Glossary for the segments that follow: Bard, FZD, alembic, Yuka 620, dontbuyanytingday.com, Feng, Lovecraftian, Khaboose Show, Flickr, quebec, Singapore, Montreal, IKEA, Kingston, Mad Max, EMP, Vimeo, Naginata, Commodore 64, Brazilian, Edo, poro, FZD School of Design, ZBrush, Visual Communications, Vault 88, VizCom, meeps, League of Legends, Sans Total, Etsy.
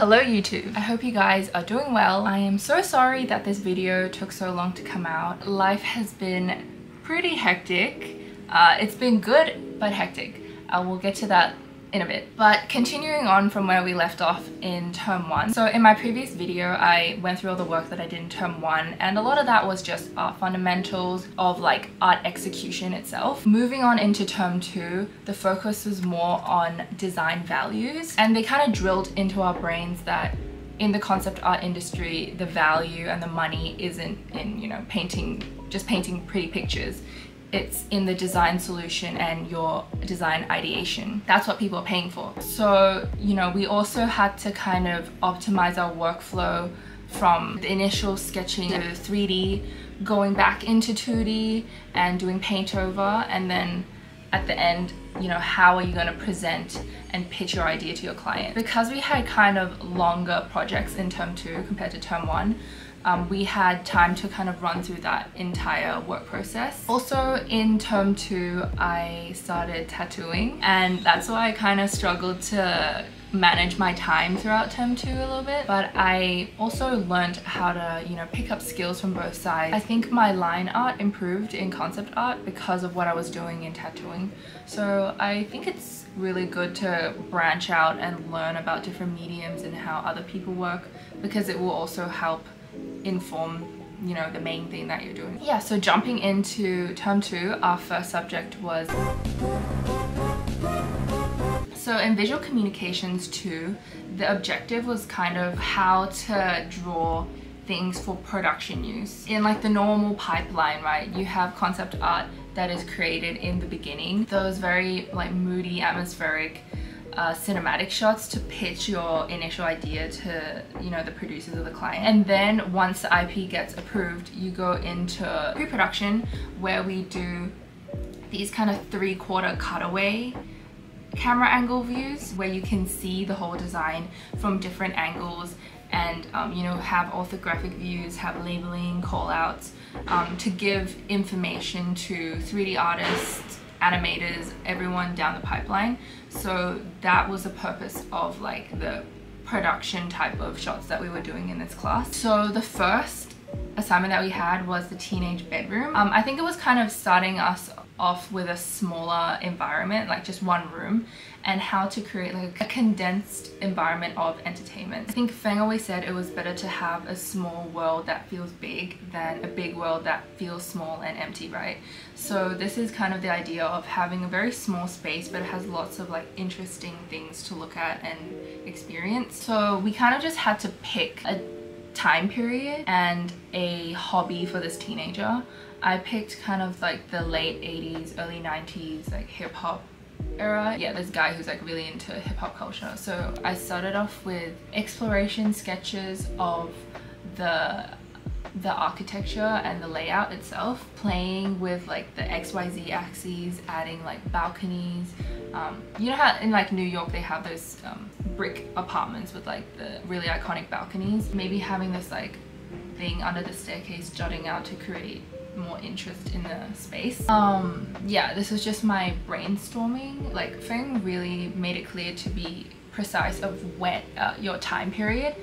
Hello YouTube, I hope you guys are doing well. I am so sorry that this video took so long to come out. Life has been pretty hectic. It's been good, but hectic. We'll get to that in a bit. But continuing on from where we left off in term one. So in my previous video, I went through all the work that I did in term one, and a lot of that was just art fundamentals of like art execution itself. Moving on into term two, the focus was more on design values, and they kind of drilled into our brains that in the concept art industry, the value and the money isn't in, you know, just painting pretty pictures. It's in the design solution and your design ideation. That's what people are paying for. So, you know, we also had to kind of optimize our workflow from the initial sketching to 3D, going back into 2D and doing paint over, and then at the end, you know, how are you going to present and pitch your idea to your client? Because we had kind of longer projects in term two compared to term one, we had time to kind of run through that entire work process. Also in term two, I started tattooing, and that's why I kind of struggled to manage my time throughout term two a little bit. But I also learned how to, you know, pick up skills from both sides. I think my line art improved in concept art because of what I was doing in tattooing. So I think it's really good to branch out and learn about different mediums and how other people work, because it will also help inform, you know, the main thing that you're doing. Yeah, so jumping into term two, our first subject was... So in visual communications too, the objective was kind of how to draw things for production use. In like the normal pipeline, right, you have concept art that is created in the beginning. Those very like moody, atmospheric, cinematic shots to pitch your initial idea to, you know, the producers or the client. And then once the IP gets approved, you go into pre-production, where we do these kind of three-quarter cutaway camera angle views, where you can see the whole design from different angles and, you know, have orthographic views, have labeling, call-outs, to give information to 3D artists, animators, everyone down the pipeline. So that was the purpose of like the production type of shots that we were doing in this class. So the first assignment that we had was the teenage bedroom. I think it was kind of starting us off with a smaller environment, like just one room, and how to create like a condensed environment of entertainment. I think Feng always said it was better to have a small world that feels big than a big world that feels small and empty, right? So this is kind of the idea of having a very small space, but it has lots of like interesting things to look at and experience. So we kind of just had to pick a time period and a hobby for this teenager. I picked kind of like the late 80s, early 90s, like hip hop era. Yeah, this guy who's like really into hip hop culture. So I started off with exploration sketches of the architecture and the layout itself, playing with like the XYZ axes, adding like balconies. You know how in like New York they have those brick apartments with like the really iconic balconies? Maybe having this like thing under the staircase jutting out to create more interest in the space. Yeah, this was just my brainstorming. Like Feng really made it clear to be precise of when your time period,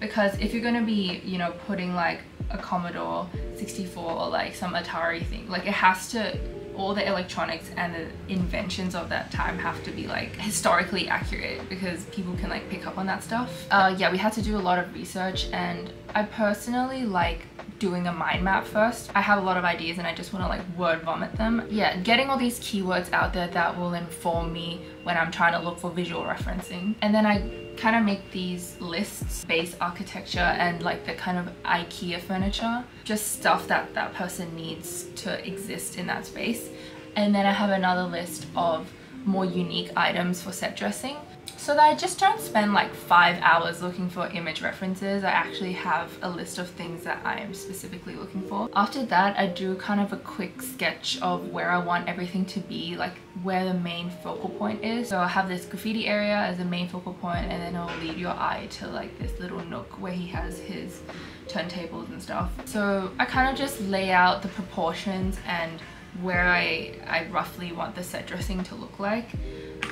because if you're going to be, you know, putting like a Commodore 64 or like some Atari thing, like it has to, all the electronics and the inventions of that time have to be like historically accurate, because people can like pick up on that stuff. Yeah, we had to do a lot of research, and I personally like doing a mind map first. I have a lot of ideas and I just want to like word vomit them. Yeah, getting all these keywords out there that will inform me when I'm trying to look for visual referencing. And then I kind of make these lists, base architecture and like the kind of IKEA furniture, just stuff that that person needs to exist in that space. And then I have another list of more unique items for set dressing, so that I just don't spend like 5 hours looking for image references. I actually have a list of things that I'm specifically looking for. After that, I do kind of a quick sketch of where I want everything to be, like where the main focal point is. So I have this graffiti area as the main focal point, and then it'll lead your eye to like this little nook where he has his turntables and stuff. So I kind of just lay out the proportions and where I roughly want the set dressing to look like.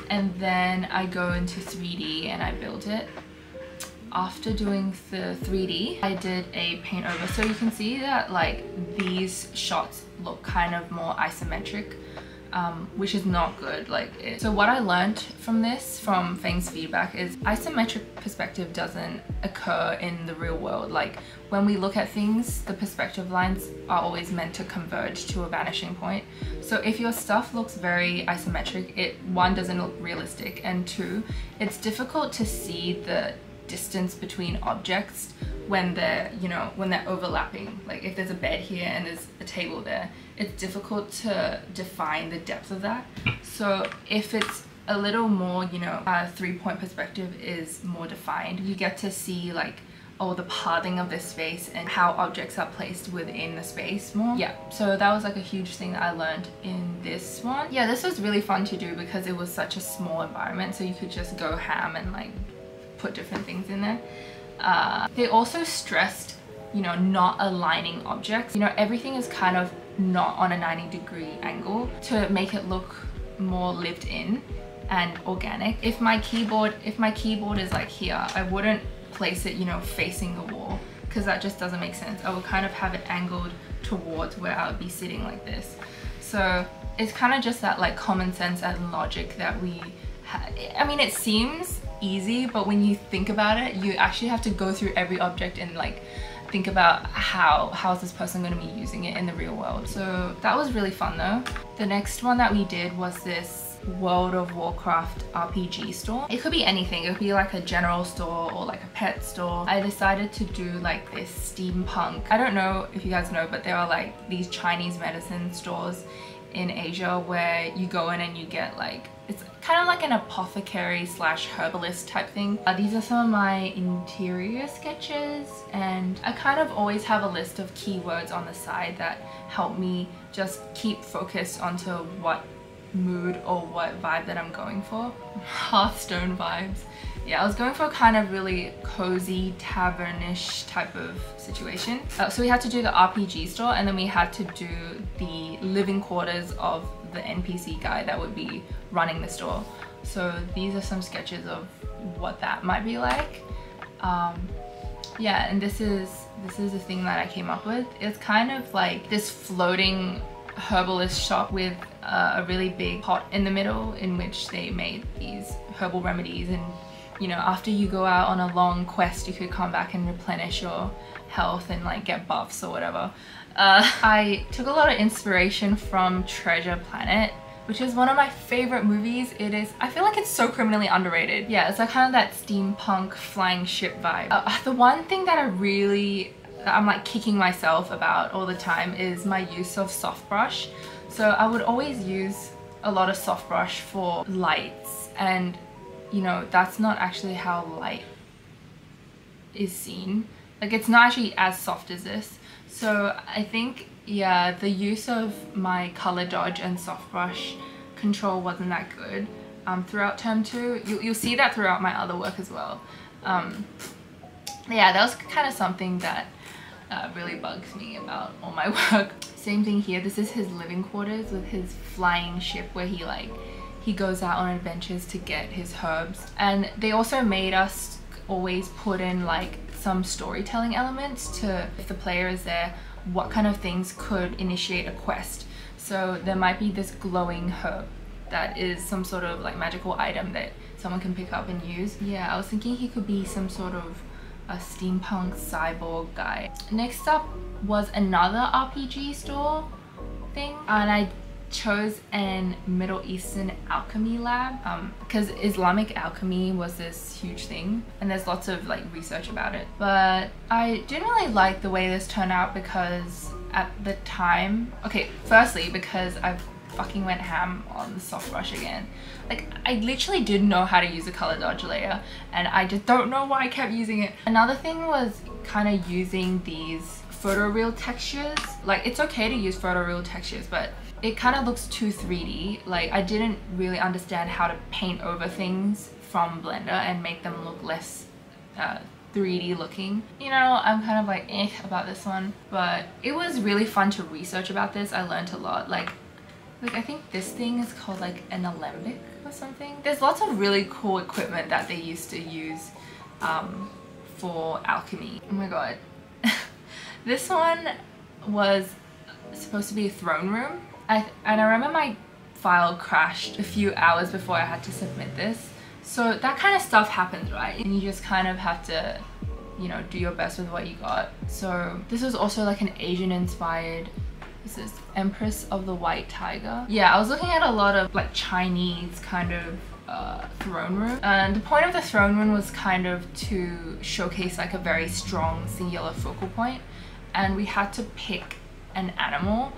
And then I go into 3D and I build it. after doing the 3D, I did a paint over. So you can see that like these shots look kind of more isometric, which is not good. So what I learned from this, from Feng's feedback, is isometric perspective doesn't occur in the real world. Like when we look at things, the perspective lines are always meant to converge to a vanishing point. So if your stuff looks very isometric, it, one, doesn't look realistic, and two, it's difficult to see the distance between objects when they're, you know, when they're overlapping. Like if there's a bed here and there's a table there, it's difficult to define the depth of that. So if it's a little more, you know, a three-point perspective is more defined, you get to see like all the pathing of this space and how objects are placed within the space more. Yeah, so that was like a huge thing that I learned in this one. Yeah, this was really fun to do because it was such a small environment, so you could just go ham and like put different things in there. They also stressed, you know, not aligning objects. You know, everything is kind of not on a 90-degree angle to make it look more lived in and organic. If my keyboard is like here, I wouldn't place it, you know, facing the wall, because that just doesn't make sense. I would kind of have it angled towards where I would be sitting like this. So it's kind of just that like common sense and logic that we have. I mean, it seems easy, but when you think about it, you actually have to go through every object and like think about how is this person going to be using it in the real world. So that was really fun though. The next one that we did was this World of Warcraft RPG store. It could be anything. It could be like a general store or like a pet store. I decided to do like this steampunk. I don't know if you guys know, but there are like these Chinese medicine stores in Asia where you go in and you get like, it's kind of like an apothecary slash herbalist type thing. These are some of my interior sketches, and I kind of always have a list of keywords on the side that help me just keep focused onto what mood or what vibe that I'm going for. Hearthstone vibes. Yeah, I was going for a kind of really cozy, tavernish type of situation. So we had to do the RPG store, and then we had to do the living quarters of the NPC guy that would be running the store. So these are some sketches of what that might be like. Yeah, and this is the thing that I came up with. It's kind of like this floating herbalist shop with a really big pot in the middle in which they made these herbal remedies, and you know, after you go out on a long quest, you could come back and replenish your health and like get buffs or whatever. I took a lot of inspiration from Treasure Planet, which is one of my favorite movies. It is, I feel like it's so criminally underrated. Yeah, it's like kind of that steampunk flying ship vibe. The one thing that I'm like kicking myself about all the time is my use of soft brush. So I would always use a lot of soft brush for lights, and you know, that's not actually how light is seen. Like it's not actually as soft as this. So I think, yeah, the use of my color dodge and soft brush control wasn't that good throughout term 2. You'll see that throughout my other work as well. Yeah, that was kind of something that really bugs me about all my work. Same thing here. This is his living quarters with his flying ship where he goes out on adventures to get his herbs. And they also made us always put in like some storytelling elements to, if the player is there, what kind of things could initiate a quest. So there might be this glowing herb that is some sort of like magical item that someone can pick up and use. Yeah, I was thinking he could be some sort of a steampunk cyborg guy. Next up was another RPG store thing, and I chose an Middle Eastern alchemy lab because Islamic alchemy was this huge thing, and there's lots of like research about it. But I didn't really like the way this turned out because at the time, okay, firstly because I fucking went ham on the soft brush again. Like I literally didn't know how to use a color dodge layer, and I just don't know why I kept using it. Another thing was kind of using these photoreal textures. Like it's okay to use photoreal textures, but it kind of looks too 3D. Like I didn't really understand how to paint over things from Blender and make them look less 3D looking. You know, I'm kind of like eh about this one, but it was really fun to research about this. I learned a lot. Like I think this thing is called like an alembic or something. There's lots of really cool equipment that they used to use for alchemy. Oh my god. This one was supposed to be a throne room. I remember my file crashed a few hours before I had to submit this. So that kind of stuff happens, right? And you just kind of have to, you know, do your best with what you got. So this was also like an Asian inspired, this is Empress of the White Tiger. Yeah, I was looking at a lot of like Chinese kind of throne room, and the point of the throne room was kind of to showcase like a very strong singular focal point, and we had to pick an animal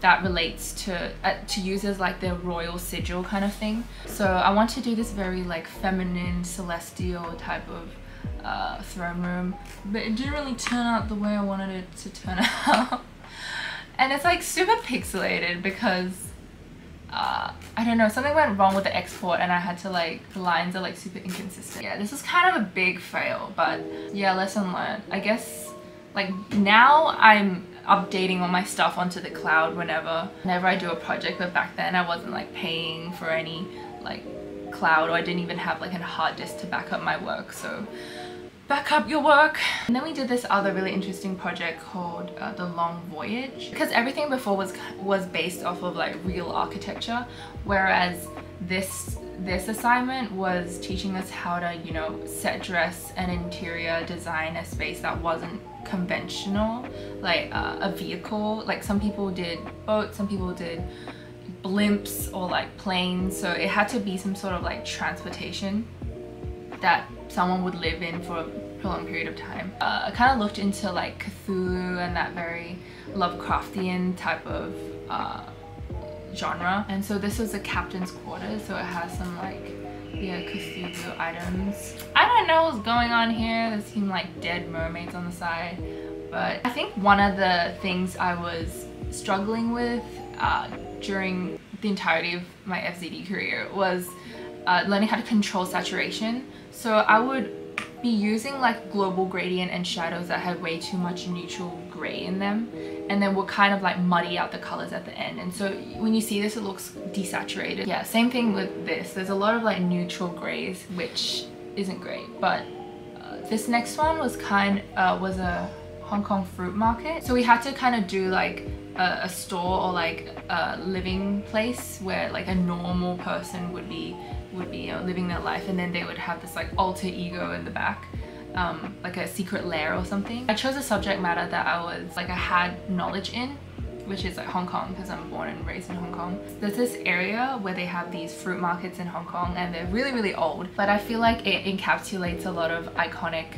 that relates to use as like their royal sigil kind of thing. So I want to do this very like feminine celestial type of throne room, but it didn't really turn out the way I wanted it to turn out. And it's like super pixelated because I don't know, something went wrong with the export and I had to like, the lines are like super inconsistent. Yeah, this is kind of a big fail, but yeah, lesson learned. I guess like now I'm updating all my stuff onto the cloud whenever I do a project, but back then I wasn't like paying for any like cloud, or I didn't even have like a hard disk to back up my work, so back up your work. And then we did this other really interesting project called The Long Voyage, because everything before was based off of like real architecture, whereas this assignment was teaching us how to, you know, set dress and interior design a space that wasn't conventional, like a vehicle. Like some people did boats, some people did blimps or like planes, so it had to be some sort of like transportation that someone would live in for a prolonged period of time. I kind of looked into like Cthulhu and that very Lovecraftian type of genre, and so this was a captain's quarters, so it has some like, yeah, Cthulhu items. I don't know what's going on here, there seem like dead mermaids on the side, but I think one of the things I was struggling with during the entirety of my FZD career was learning how to control saturation. So I would be using like global gradient and shadows that had way too much neutral gray in them, and then we'll kind of like muddy out the colors at the end, and so when you see this it looks desaturated. Yeah, same thing with this, there's a lot of like neutral grays, which isn't great. But this next one was was a Hong Kong fruit market, so we had to kind of do like a store or like a living place where like a normal person would be you know, living their life, and then they would have this like alter ego in the back, like a secret lair or something. I chose a subject matter that I had knowledge in, which is like Hong Kong, because I'm born and raised in Hong Kong. There's this area where they have these fruit markets in Hong Kong, and they're really really old, but I feel like it encapsulates a lot of iconic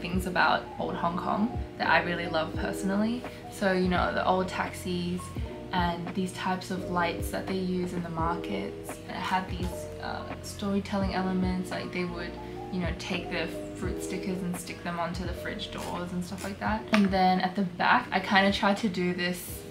things about old Hong Kong that I really love personally. So, you know, the old taxis and these types of lights that they use in the markets. It had these storytelling elements, like they would, you know, take the fruit stickers and stick them onto the fridge doors and stuff like that. And then at the back, I kind of tried to do this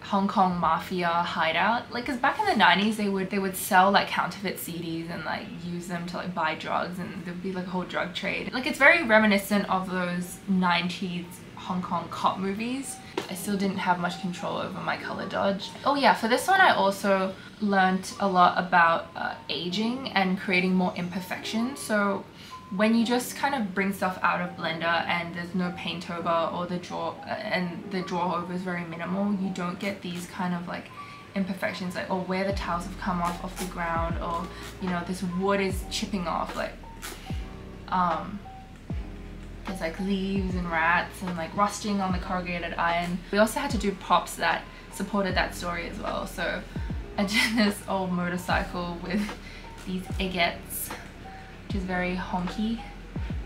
Hong Kong mafia hideout, like, because back in the 90s they would sell like counterfeit CDs and like use them to like buy drugs, and there'd be like a whole drug trade. Like, it's very reminiscent of those 90s Hong Kong cop movies. I still didn't have much control over my color dodge. Oh yeah, for this one I also learned a lot about aging and creating more imperfection. So when you just kind of bring stuff out of Blender and there's no paint over, or the draw over is very minimal, you don't get these kind of like imperfections, like, or where the tiles have come off the ground, or, you know, this wood is chipping off, like there's like leaves and rats and like rusting on the corrugated iron. We also had to do props that supported that story as well. So I did this old motorcycle with these eggets, which is very honky,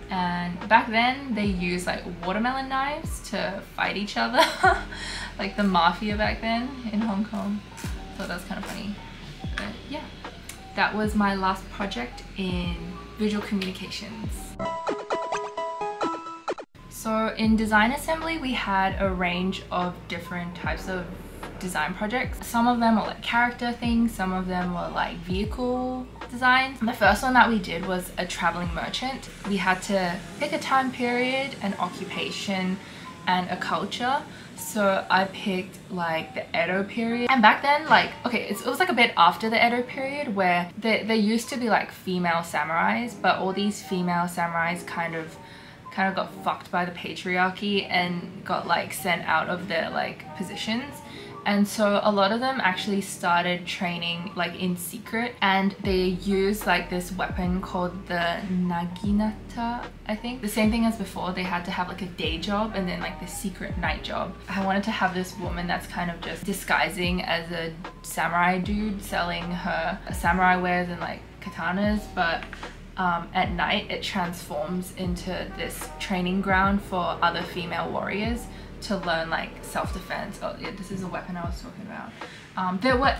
and back then they used like watermelon knives to fight each other, like the mafia back then in Hong Kong. So that's kind of funny. But yeah, that was my last project in visual communications. So in design assembly we had a range of different types of design projects. Some of them were like character things, some of them were like vehicle designs. The first one that we did was a traveling merchant. We had to pick a time period, an occupation, and a culture. So I picked like the Edo period, and back then, like, okay, it was like a bit after the Edo period where there used to be like female samurais, but all these female samurais kind of got fucked by the patriarchy and got like sent out of their like positions. And so a lot of them actually started training like in secret, and they used like this weapon called the Naginata, I think. The same thing as before, they had to have like a day job and then like the secret night job. I wanted to have this woman that's kind of just disguising as a samurai dude, selling her samurai wares and like katanas, but at night it transforms into this training ground for other female warriors to learn like self-defense. Oh yeah, this is a weapon I was talking about.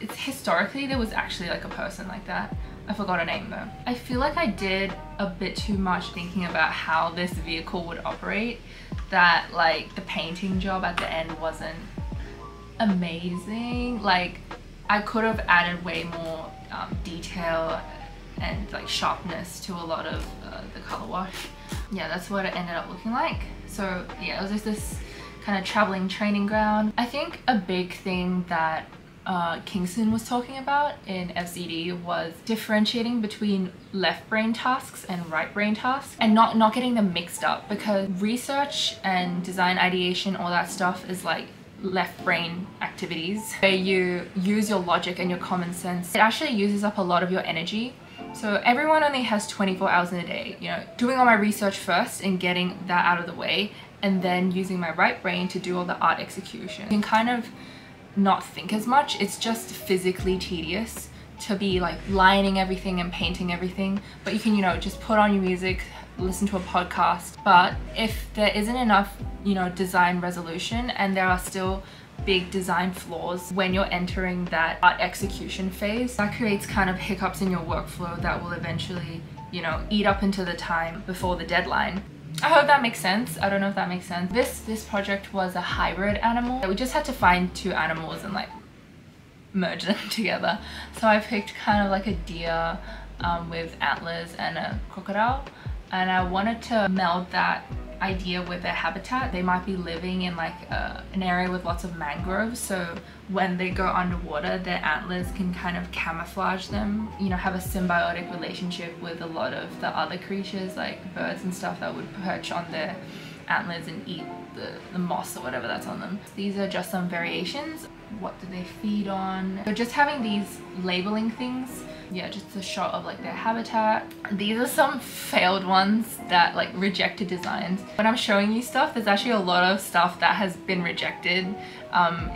It's historically there was actually like a person like that. I forgot her name though. I feel like I did a bit too much thinking about how this vehicle would operate, that like the painting job at the end wasn't amazing. Like I could have added way more detail and like sharpness to a lot of the color wash. Yeah, that's what it ended up looking like. So yeah, it was just this kind of traveling training ground. I think a big thing that Kingston was talking about in FZD was differentiating between left brain tasks and right brain tasks, and not getting them mixed up, because research and design ideation, all that stuff is like left brain activities where you use your logic and your common sense. It actually uses up a lot of your energy. So everyone only has 24 hours in a day, you know, doing all my research first and getting that out of the way, and then using my right brain to do all the art execution. You can kind of not think as much. It's just physically tedious to be like lining everything and painting everything, but you can, you know, just put on your music, listen to a podcast. But if there isn't enough, you know, design resolution, and there are still big design flaws when you're entering that art execution phase, that creates kind of hiccups in your workflow that will eventually, you know, eat up into the time before the deadline. I hope that makes sense. I don't know if that makes sense. This project was a hybrid animal. We just had to find two animals and like merge them together. So I picked kind of like a deer with antlers and a crocodile, and I wanted to meld that idea with their habitat. They might be living in like an area with lots of mangroves, so when they go underwater their antlers can kind of camouflage them, you know, have a symbiotic relationship with a lot of the other creatures like birds and stuff that would perch on their antlers and eat the moss or whatever that's on them. These are just some variations. What do they feed on? So just having these labeling things. Yeah, just a shot of like their habitat. These are some failed ones that like rejected designs. When I'm showing you stuff, there's actually a lot of stuff that has been rejected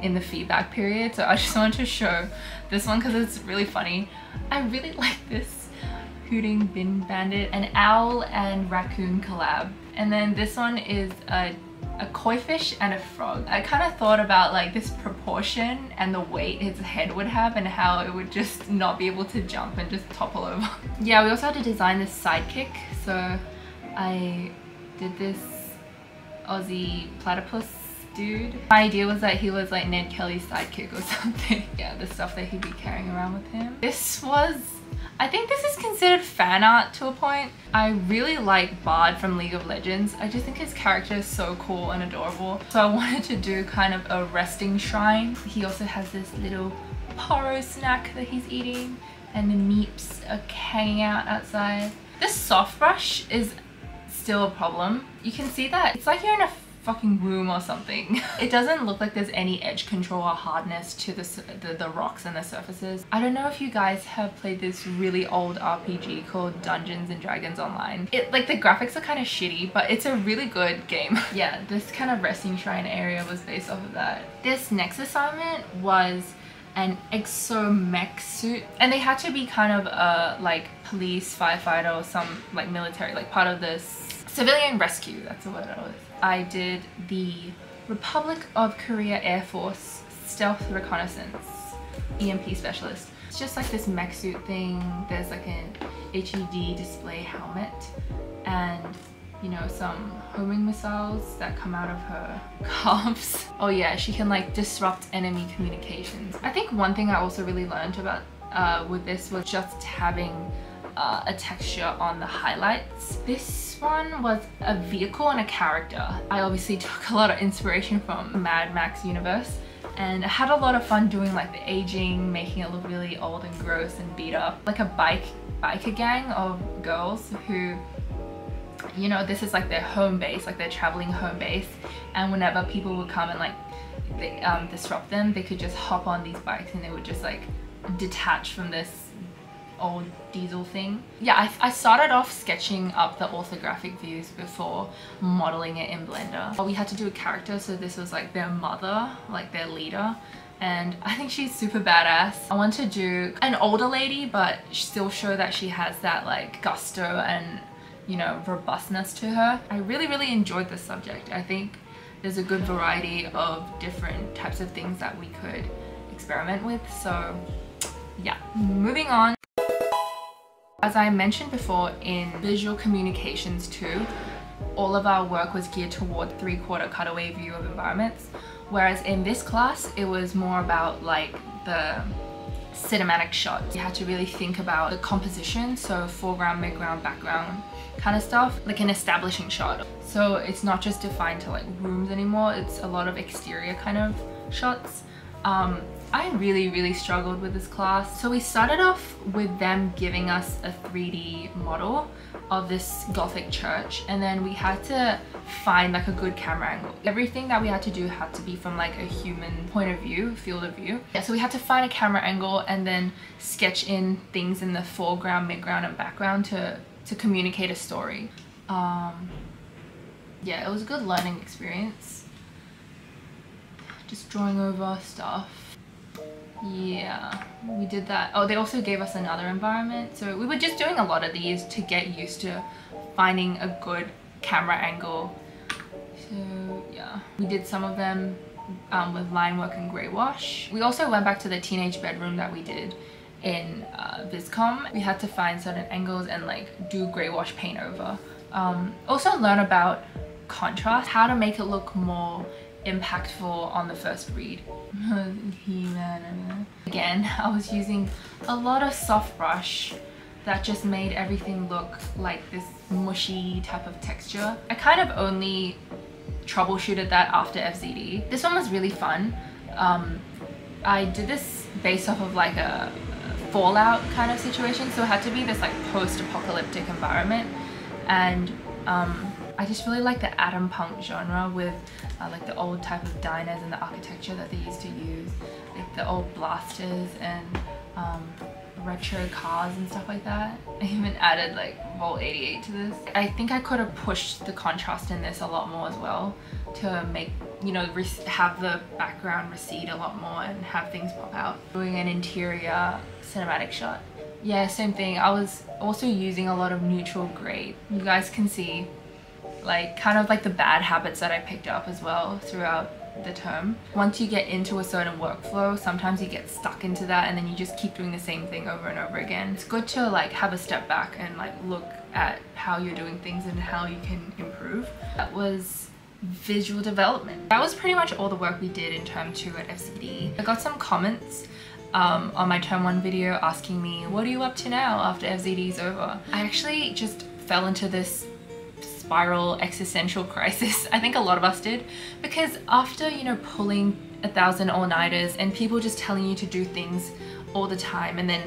in the feedback period. So I just wanted to show this one because it's really funny. I really like this hooting bin bandit, an owl and raccoon collab. And then this one is a koi fish and a frog. I kind of thought about like this proportion and the weight his head would have and how it would just not be able to jump and just topple over. Yeah, we also had to design this sidekick. So I did this Aussie platypus dude. My idea was that he was like Ned Kelly's sidekick or something. Yeah, the stuff that he'd be carrying around with him. This was, I think this is considered fan art to a point. I really like Bard from League of Legends. I just think his character is so cool and adorable. So I wanted to do kind of a resting shrine. He also has this little poro snack that he's eating, and the meeps are hanging out outside. This soft brush is still a problem. You can see that it's like you're in a fucking room or something. It doesn't look like there's any edge control or hardness to the rocks and the surfaces. I don't know if you guys have played this really old RPG called Dungeons and Dragons Online. It, like, the graphics are kind of shitty, but it's a really good game. Yeah, this kind of resting shrine area was based off of that. This next assignment was an exomech suit, and they had to be kind of a like police, firefighter, or some like military, like part of this civilian rescue, that's the word I was. I did the Republic of Korea Air Force Stealth Reconnaissance EMP Specialist. It's just like this mech suit thing. There's like an HED display helmet and, you know, some homing missiles that come out of her cuffs. Oh yeah, she can like disrupt enemy communications. I think one thing I also really learned about with this was just having a texture on the highlights. This one was a vehicle and a character. I obviously took a lot of inspiration from Mad Max universe, and I had a lot of fun doing like the aging, making it look really old and gross and beat up. Like a biker gang of girls who, you know, this is like their home base, like their traveling home base, and whenever people would come and like disrupt them, they could just hop on these bikes and they would just like detach from this old diesel thing. Yeah, I started off sketching up the orthographic views before modeling it in Blender. We had to do a character, so this was like their mother, like their leader, and I think she's super badass. I want to do an older lady but still show that she has that like gusto and, you know, robustness to her. I really enjoyed this subject. I think there's a good variety of different types of things that we could experiment with, so yeah, moving on. As I mentioned before, in visual communications too, all of our work was geared toward three-quarter cutaway view of environments, whereas in this class it was more about like the cinematic shots. You had to really think about the composition, so foreground, midground, background kind of stuff, like an establishing shot. So it's not just defined to like rooms anymore, it's a lot of exterior kind of shots. I really struggled with this class. So we started off with them giving us a 3D model of this Gothic church, and then we had to find like a good camera angle. Everything that we had to do had to be from like a human point of view, field of view. Yeah, so we had to find a camera angle and then sketch in things in the foreground, midground and background to communicate a story. Yeah, it was a good learning experience. Just drawing over stuff. Yeah, we did that. Oh, they also gave us another environment, so we were just doing a lot of these to get used to finding a good camera angle. So yeah, we did some of them with line work and grey wash. We also went back to the teenage bedroom that we did in VizCom. We had to find certain angles and like do grey wash paint over. Also learn about contrast, how to make it look more impactful on the first read. Again, I was using a lot of soft brush that just made everything look like this mushy type of texture. I kind of only troubleshooted that after FZD. This one was really fun. I did this based off of like a Fallout kind of situation, so it had to be this like post-apocalyptic environment, and I just really like the atompunk genre with like the old type of diners and the architecture that they used to use, like the old blasters and retro cars and stuff like that. I even added like Vault 88 to this. I think I could have pushed the contrast in this a lot more as well to make, you know, have the background recede a lot more and have things pop out. Doing an interior cinematic shot. Yeah, same thing. I was also using a lot of neutral grey. You guys can see like kind of like the bad habits that I picked up as well throughout the term. Once you get into a certain workflow, sometimes you get stuck into that and then you just keep doing the same thing over and over again. It's good to like have a step back and like look at how you're doing things and how you can improve. That was visual development. That was pretty much all the work we did in term 2 at FZD. I got some comments on my term 1 video asking me, what are you up to now after FZD's over? I actually just fell into this spiral existential crisis. I think a lot of us did, because after, you know, pulling 1,000 all-nighters and people just telling you to do things all the time, and then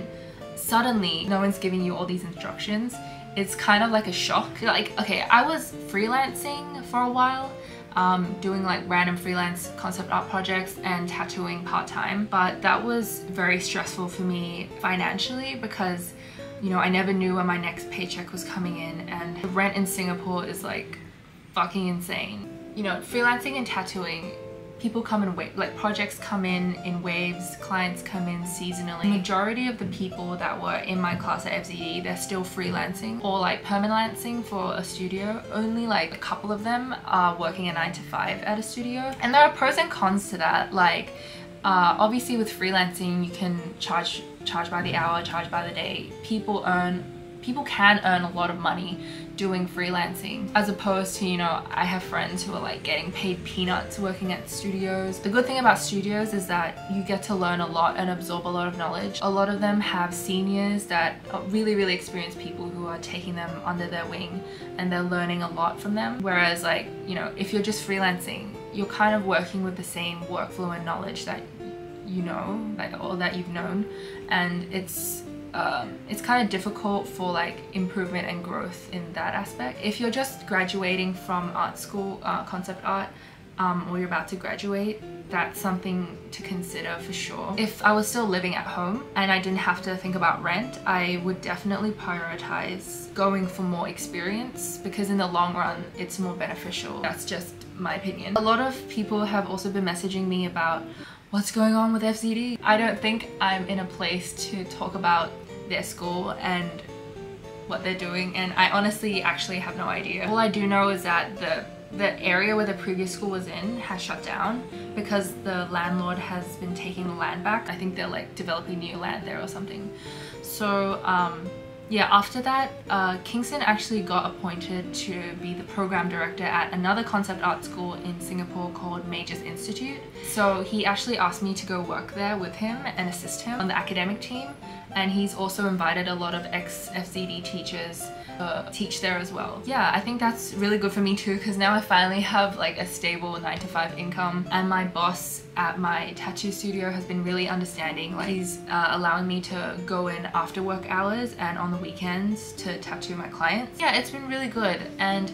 suddenly no one's giving you all these instructions, it's kind of like a shock. Like, okay, I was freelancing for a while, doing like random freelance concept art projects and tattooing part-time, but that was very stressful for me financially because, you know, I never knew when my next paycheck was coming in, and the rent in Singapore is like fucking insane. You know, freelancing and tattooing, people come in waves, like projects come in waves, clients come in seasonally. The majority of the people that were in my class at FZE, they're still freelancing or like permanenting for a studio. Only like a couple of them are working a 9-to-5 at a studio, and there are pros and cons to that. Like, obviously with freelancing you can charge by the hour, charge by the day. People earn people can earn a lot of money doing freelancing, as opposed to, you know, I have friends who are like getting paid peanuts working at studios. The good thing about studios is that you get to learn a lot and absorb a lot of knowledge. A lot of them have seniors that are really experienced people who are taking them under their wing, and they're learning a lot from them. Whereas, like, you know, if you're just freelancing, you're kind of working with the same workflow and knowledge that you know, like, or that you've known, and it's kind of difficult for like improvement and growth in that aspect. If you're just graduating from art school, concept art, or you're about to graduate, that's something to consider for sure. If I was still living at home and I didn't have to think about rent, I would definitely prioritize going for more experience, because in the long run it's more beneficial. That's just my opinion. A lot of people have also been messaging me about what's going on with FZD. I don't think I'm in a place to talk about their school and what they're doing, and I honestly actually have no idea. All I do know is that the area where the previous school was in has shut down because the landlord has been taking the land back. I think they're like developing new land there or something. So yeah, after that, Kingston actually got appointed to be the program director at another concept art school in Singapore called Mages Institute. So he actually asked me to go work there with him and assist him on the academic team. And he's also invited a lot of ex-FZD teachers to teach there as well. Yeah, I think that's really good for me too, because now I finally have like a stable 9-to-5 income, and my boss at my tattoo studio has been really understanding. Like, he's allowing me to go in after work hours and on the weekends to tattoo my clients. Yeah, it's been really good. And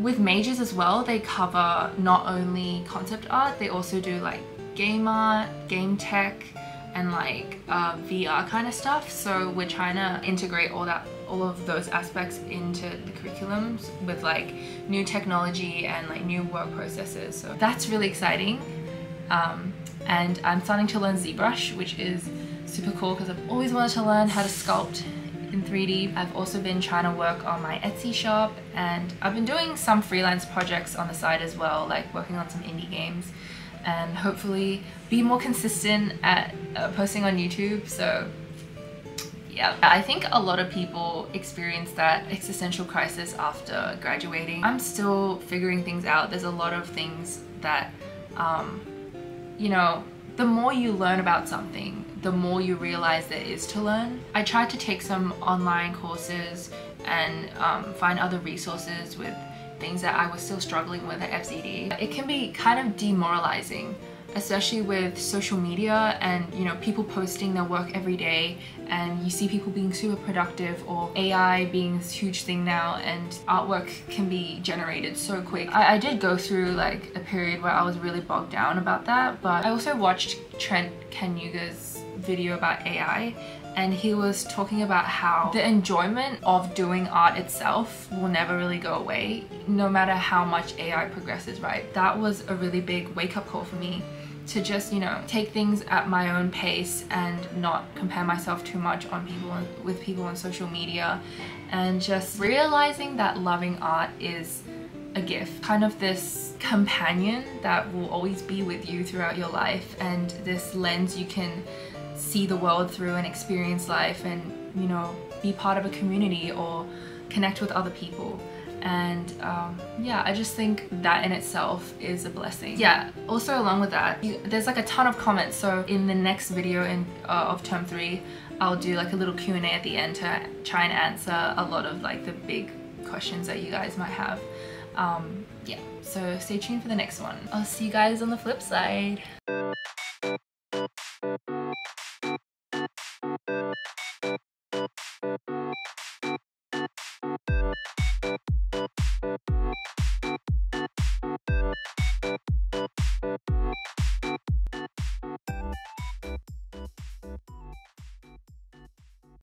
with Mages as well, they cover not only concept art, they also do like game art, game tech, and like VR kind of stuff. So we're trying to integrate all of those aspects into the curriculums with like new technology and like new work processes. So that's really exciting. And I'm starting to learn ZBrush, which is super cool because I've always wanted to learn how to sculpt in 3D. I've also been trying to work on my Etsy shop, and I've been doing some freelance projects on the side as well, like working on some indie games, and hopefully be more consistent at posting on YouTube. So yeah, I think a lot of people experience that existential crisis after graduating. I'm still figuring things out. There's a lot of things that, you know, the more you learn about something, the more you realize there is to learn. I tried to take some online courses and find other resources with things that I was still struggling with at FZD. It can be kind of demoralizing, especially with social media and, you know, people posting their work every day, and you see people being super productive, or AI being this huge thing now, and artwork can be generated so quick. I did go through like a period where I was really bogged down about that, but I also watched Trent Canyuga's video about AI, and he was talking about how the enjoyment of doing art itself will never really go away, no matter how much AI progresses, right? That was a really big wake-up call for me, to just, you know, take things at my own pace and not compare myself too much with people on social media, and just realizing that loving art is a gift, kind of this companion that will always be with you throughout your life, and this lens you can see the world through and experience life, and, you know, be part of a community or connect with other people. And yeah, I just think that in itself is a blessing. Yeah, also along with that, there's like a ton of comments, so in the next video of term 3 I'll do like a little Q&A at the end to try and answer a lot of like the big questions that you guys might have. Yeah, so stay tuned for the next one. I'll see you guys on the flip side.